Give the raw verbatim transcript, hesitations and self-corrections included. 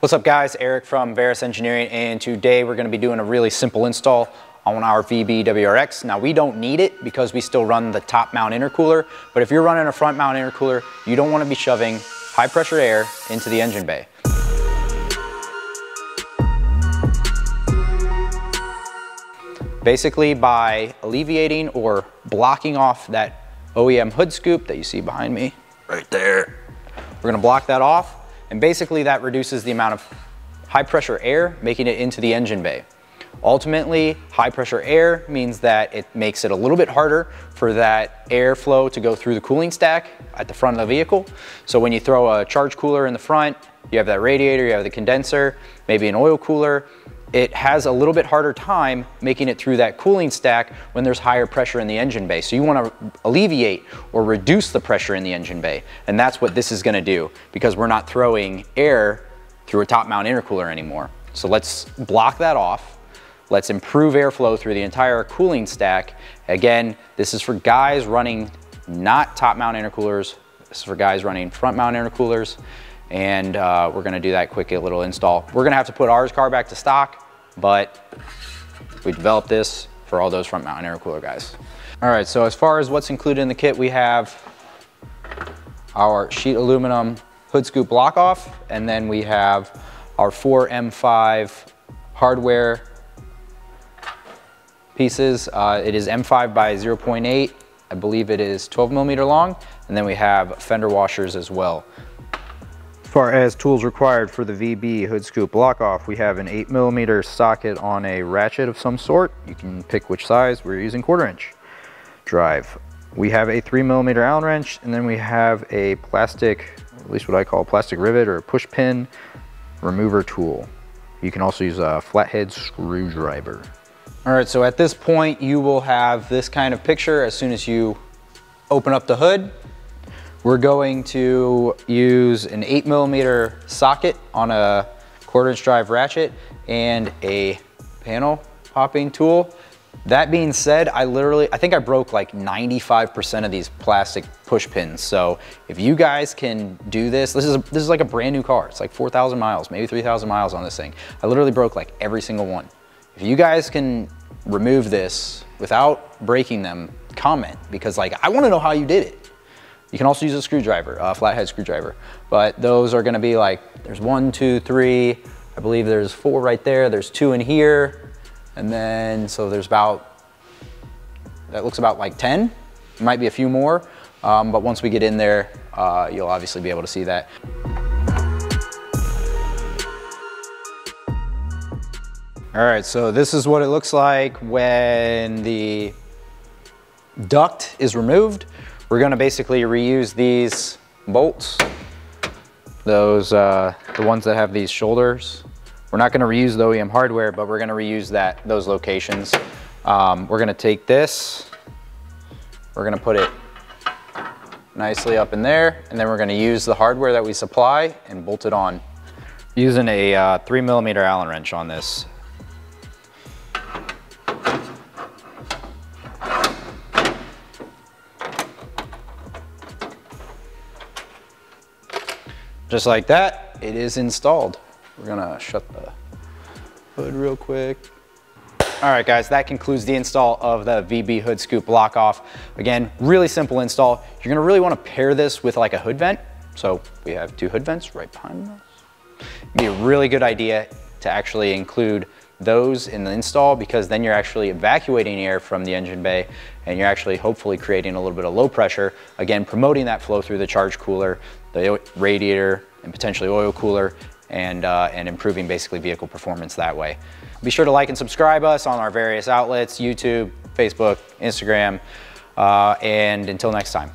What's up guys, Eric from Verus Engineering, and today we're gonna be doing a really simple install on our V B W R X. Now we don't need it because we still run the top mount intercooler, but if you're running a front mount intercooler, you don't wanna be shoving high pressure air into the engine bay. Basically by alleviating or blocking off that O E M hood scoop that you see behind me, right there, we're gonna block that off. And basically that reduces the amount of high pressure air making it into the engine bay. Ultimately, high pressure air means that it makes it a little bit harder for that airflow to go through the cooling stack at the front of the vehicle. So when you throw a charge cooler in the front, you have that radiator, you have the condenser, maybe an oil cooler, it has a little bit harder time making it through that cooling stack when there's higher pressure in the engine bay. So you wanna alleviate or reduce the pressure in the engine bay. And that's what this is gonna do because we're not throwing air through a top mount intercooler anymore. So let's block that off. Let's improve airflow through the entire cooling stack. Again, this is for guys running not top mount intercoolers. This is for guys running front mount intercoolers. And uh, we're gonna do that quick little install. We're gonna have to put ours car back to stock, but we developed this for all those front mount intercooler guys. All right, so as far as what's included in the kit, we have our sheet aluminum hood scoop block off, and then we have our four M five hardware pieces. Uh, it is M five by zero point eight. I believe it is twelve millimeter long. And then we have fender washers as well. As far as tools required for the V B hood scoop block off, we have an eight millimeter socket on a ratchet of some sort. You can pick which size. We're using quarter inch drive. We have a three millimeter Allen wrench, and then we have a plastic, at least what I call a plastic rivet or a push pin remover tool. You can also use a flathead screwdriver. All right, so at this point you will have this kind of picture as soon as you open up the hood. We're going to use an eight millimeter socket on a quarter inch drive ratchet and a panel popping tool. That being said, I literally, I think I broke like ninety-five percent of these plastic push pins. So if you guys can do this, this is, a, this is like a brand new car. It's like four thousand miles, maybe three thousand miles on this thing. I literally broke like every single one. If you guys can remove this without breaking them, comment, because like, I wanna know how you did it. You can also use a screwdriver, a flathead screwdriver, but those are gonna be like, there's one, two, three, I believe there's four right there, there's two in here, and then, so there's about, that looks about like ten, there might be a few more, um, but once we get in there, uh, you'll obviously be able to see that. All right, so this is what it looks like when the duct is removed. We're gonna basically reuse these bolts, those, uh, the ones that have these shoulders. We're not gonna reuse the O E M hardware, but we're gonna reuse that, those locations. Um, we're gonna take this, we're gonna put it nicely up in there, and then we're gonna use the hardware that we supply and bolt it on. Using a uh, three millimeter Allen wrench on this. Just like that, it is installed. We're gonna shut the hood real quick. All right guys, that concludes the install of the V B hood scoop block off. Again, really simple install. You're gonna really wanna pair this with like a hood vent. So we have two hood vents right behind us. It'd be a really good idea to actually include those in the install because then you're actually evacuating air from the engine bay and you're actually hopefully creating a little bit of low pressure. Again, promoting that flow through the charge cooler, the radiator and potentially oil cooler and, uh, and improving basically vehicle performance that way. Be sure to like and subscribe us on our various outlets, YouTube, Facebook, Instagram, uh, and until next time.